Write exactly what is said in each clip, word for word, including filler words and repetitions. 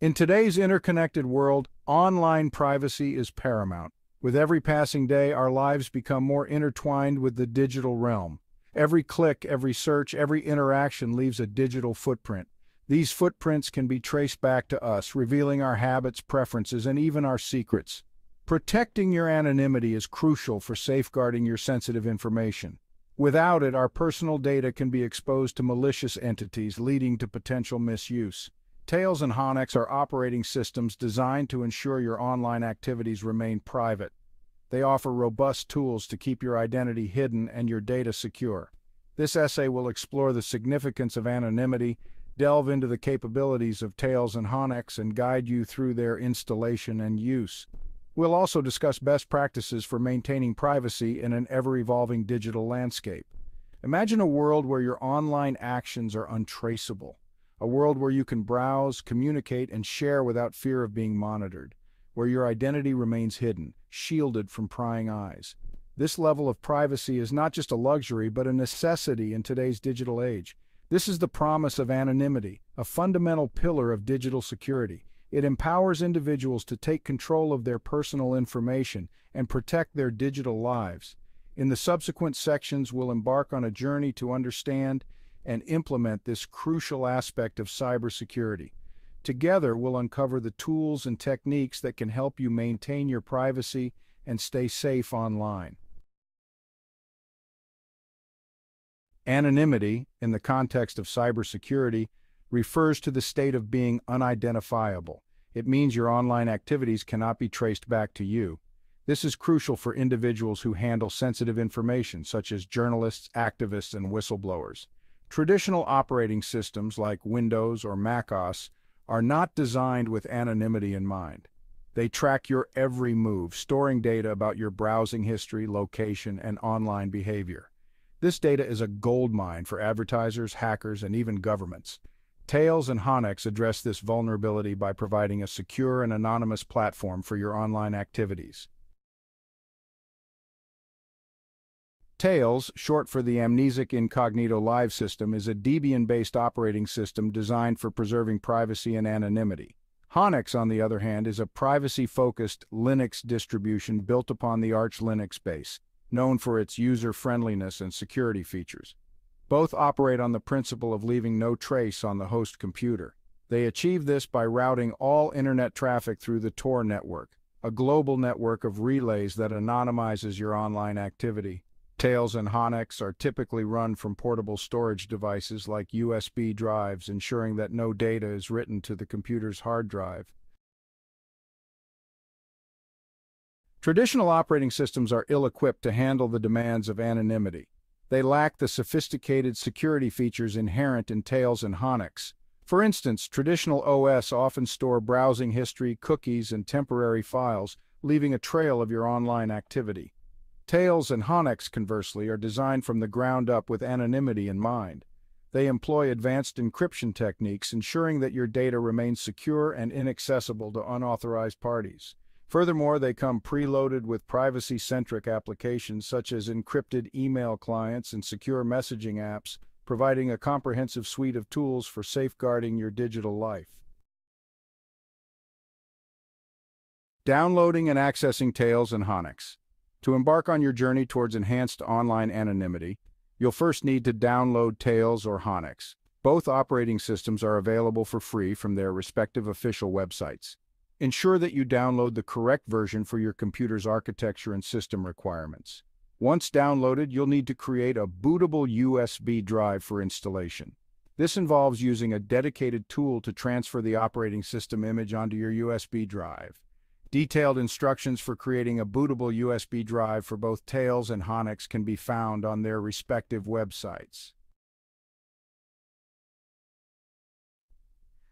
In today's interconnected world, online privacy is paramount. With every passing day, our lives become more intertwined with the digital realm. Every click, every search, every interaction leaves a digital footprint. These footprints can be traced back to us, revealing our habits, preferences, and even our secrets. Protecting your anonymity is crucial for safeguarding your sensitive information. Without it, our personal data can be exposed to malicious entities, leading to potential misuse. Tails and Whonix are operating systems designed to ensure your online activities remain private. They offer robust tools to keep your identity hidden and your data secure. This essay will explore the significance of anonymity, delve into the capabilities of Tails and Whonix, and guide you through their installation and use. We'll also discuss best practices for maintaining privacy in an ever-evolving digital landscape. Imagine a world where your online actions are untraceable. A world where you can browse, communicate, and share without fear of being monitored, where your identity remains hidden, shielded from prying eyes. This level of privacy is not just a luxury, but a necessity in today's digital age. This is the promise of anonymity, a fundamental pillar of digital security. It empowers individuals to take control of their personal information and protect their digital lives. In the subsequent sections, we'll embark on a journey to understand and implement this crucial aspect of cybersecurity. Together, we'll uncover the tools and techniques that can help you maintain your privacy and stay safe online. Anonymity, in the context of cybersecurity, refers to the state of being unidentifiable. It means your online activities cannot be traced back to you. This is crucial for individuals who handle sensitive information, such as journalists, activists, and whistleblowers. Traditional operating systems like Windows or mac O S are not designed with anonymity in mind. They track your every move, storing data about your browsing history, location, and online behavior. This data is a goldmine for advertisers, hackers, and even governments. Tails and Whonix address this vulnerability by providing a secure and anonymous platform for your online activities. Tails, short for the Amnesic Incognito Live System, is a Debian-based operating system designed for preserving privacy and anonymity. Whonix, on the other hand, is a privacy-focused Linux distribution built upon the Arch Linux base, known for its user-friendliness and security features. Both operate on the principle of leaving no trace on the host computer. They achieve this by routing all internet traffic through the Tor network, a global network of relays that anonymizes your online activity. Tails and Whonix are typically run from portable storage devices like U S B drives, ensuring that no data is written to the computer's hard drive. Traditional operating systems are ill-equipped to handle the demands of anonymity. They lack the sophisticated security features inherent in Tails and Whonix. For instance, traditional O S often store browsing history, cookies, and temporary files, leaving a trail of your online activity. Tails and Whonix, conversely, are designed from the ground up with anonymity in mind. They employ advanced encryption techniques, ensuring that your data remains secure and inaccessible to unauthorized parties. Furthermore, they come preloaded with privacy-centric applications such as encrypted email clients and secure messaging apps, providing a comprehensive suite of tools for safeguarding your digital life. Downloading and accessing Tails and Whonix. To embark on your journey towards enhanced online anonymity, you'll first need to download Tails or Whonix. Both operating systems are available for free from their respective official websites. Ensure that you download the correct version for your computer's architecture and system requirements. Once downloaded, you'll need to create a bootable U S B drive for installation. This involves using a dedicated tool to transfer the operating system image onto your U S B drive. Detailed instructions for creating a bootable U S B drive for both Tails and Whonix can be found on their respective websites.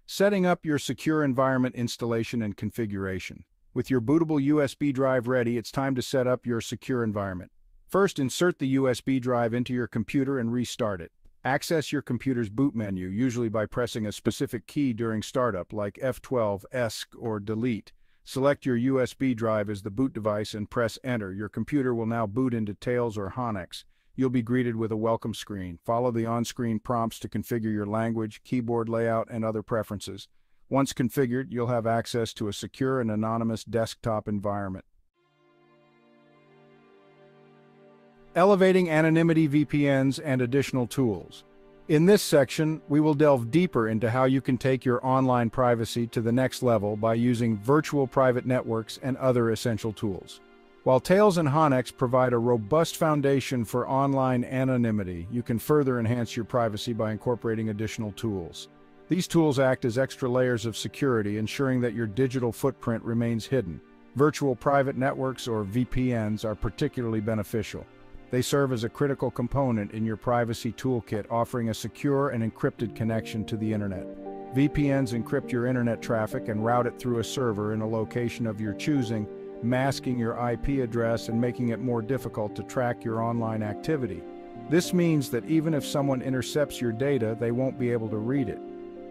Setting up your secure environment installation and configuration. With your bootable U S B drive ready, it's time to set up your secure environment. First, insert the U S B drive into your computer and restart it. Access your computer's boot menu, usually by pressing a specific key during startup, like F twelve, ESC, or delete. Select your U S B drive as the boot device and press Enter. Your computer will now boot into Tails or Whonix. You'll be greeted with a welcome screen. Follow the on-screen prompts to configure your language, keyboard layout, and other preferences. Once configured, you'll have access to a secure and anonymous desktop environment. Elevating anonymity V P Ns and additional tools. In this section, we will delve deeper into how you can take your online privacy to the next level by using virtual private networks and other essential tools. While Tails and Whonix provide a robust foundation for online anonymity, you can further enhance your privacy by incorporating additional tools. These tools act as extra layers of security, ensuring that your digital footprint remains hidden. Virtual private networks, or V P Ns, are particularly beneficial. They serve as a critical component in your privacy toolkit, offering a secure and encrypted connection to the internet. V P Ns encrypt your internet traffic and route it through a server in a location of your choosing, masking your I P address and making it more difficult to track your online activity. This means that even if someone intercepts your data, they won't be able to read it.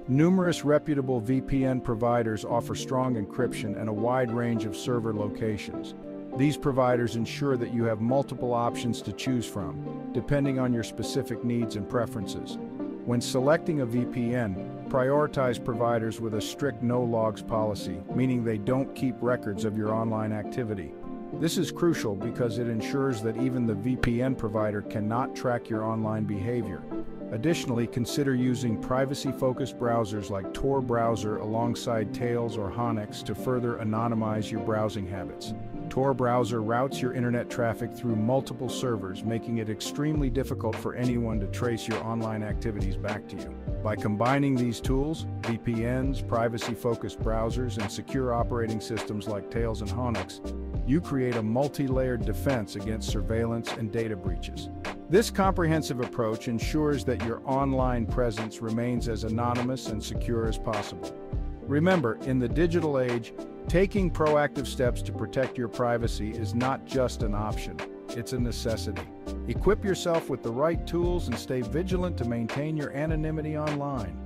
Numerous reputable V P N providers offer strong encryption and a wide range of server locations. These providers ensure that you have multiple options to choose from, depending on your specific needs and preferences. When selecting a V P N, prioritize providers with a strict no-logs policy, meaning they don't keep records of your online activity. This is crucial because it ensures that even the V P N provider cannot track your online behavior. Additionally, consider using privacy-focused browsers like Tor browser alongside Tails or Whonix to further anonymize your browsing habits. Tor browser routes your internet traffic through multiple servers, making it extremely difficult for anyone to trace your online activities back to you. By combining these tools, V P Ns, privacy-focused browsers, and secure operating systems like Tails and Whonix, you create a multi-layered defense against surveillance and data breaches. This comprehensive approach ensures that your online presence remains as anonymous and secure as possible. Remember, in the digital age, taking proactive steps to protect your privacy is not just an option, it's a necessity. Equip yourself with the right tools and stay vigilant to maintain your anonymity online.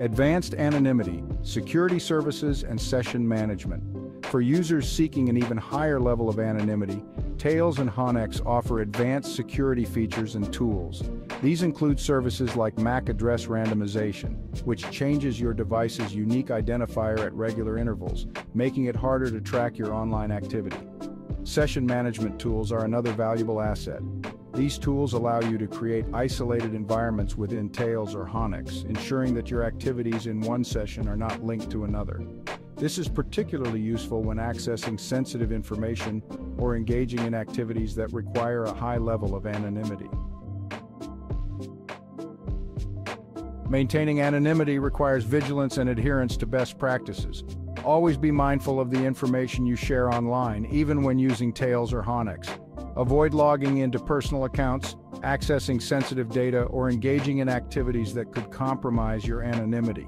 Advanced anonymity, security services, and session management. For users seeking an even higher level of anonymity, Tails and Whonix offer advanced security features and tools. These include services like M A C address randomization, which changes your device's unique identifier at regular intervals, making it harder to track your online activity. Session management tools are another valuable asset. These tools allow you to create isolated environments within Tails or Whonix, ensuring that your activities in one session are not linked to another. This is particularly useful when accessing sensitive information or engaging in activities that require a high level of anonymity. Maintaining anonymity requires vigilance and adherence to best practices. Always be mindful of the information you share online, even when using Tails or Whonix. Avoid logging into personal accounts, accessing sensitive data, or engaging in activities that could compromise your anonymity.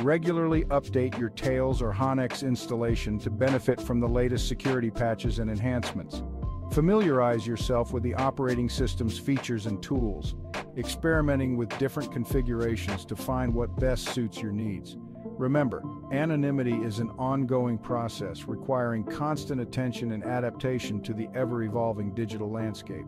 Regularly update your Tails or Whonix installation to benefit from the latest security patches and enhancements. Familiarize yourself with the operating system's features and tools, experimenting with different configurations to find what best suits your needs. Remember, anonymity is an ongoing process requiring constant attention and adaptation to the ever-evolving digital landscape.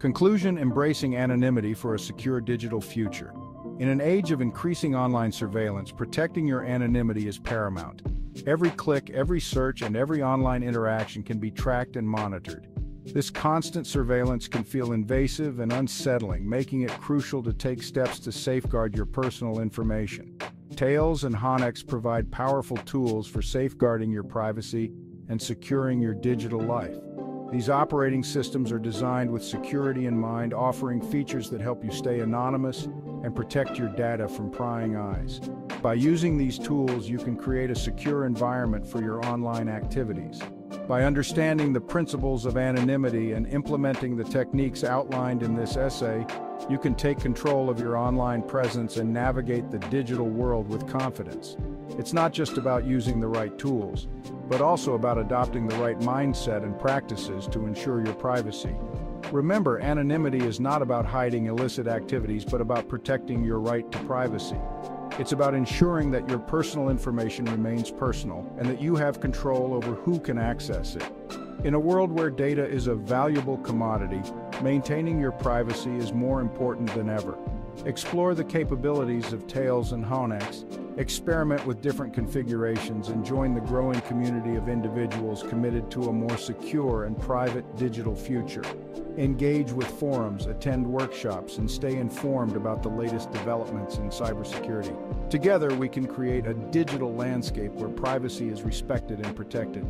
Conclusion: embracing anonymity for a secure digital future. In an age of increasing online surveillance, protecting your anonymity is paramount. Every click, every search, and every online interaction can be tracked and monitored. This constant surveillance can feel invasive and unsettling, making it crucial to take steps to safeguard your personal information. Tails and Whonix provide powerful tools for safeguarding your privacy and securing your digital life. These operating systems are designed with security in mind, offering features that help you stay anonymous and protect your data from prying eyes. By using these tools, you can create a secure environment for your online activities. By understanding the principles of anonymity and implementing the techniques outlined in this essay, you can take control of your online presence and navigate the digital world with confidence. It's not just about using the right tools, but also about adopting the right mindset and practices to ensure your privacy. Remember, anonymity is not about hiding illicit activities, but about protecting your right to privacy. It's about ensuring that your personal information remains personal and that you have control over who can access it. In a world where data is a valuable commodity, maintaining your privacy is more important than ever. Explore the capabilities of Tails and Whonix, experiment with different configurations, and join the growing community of individuals committed to a more secure and private digital future. Engage with forums, attend workshops, and stay informed about the latest developments in cybersecurity. Together, we can create a digital landscape where privacy is respected and protected.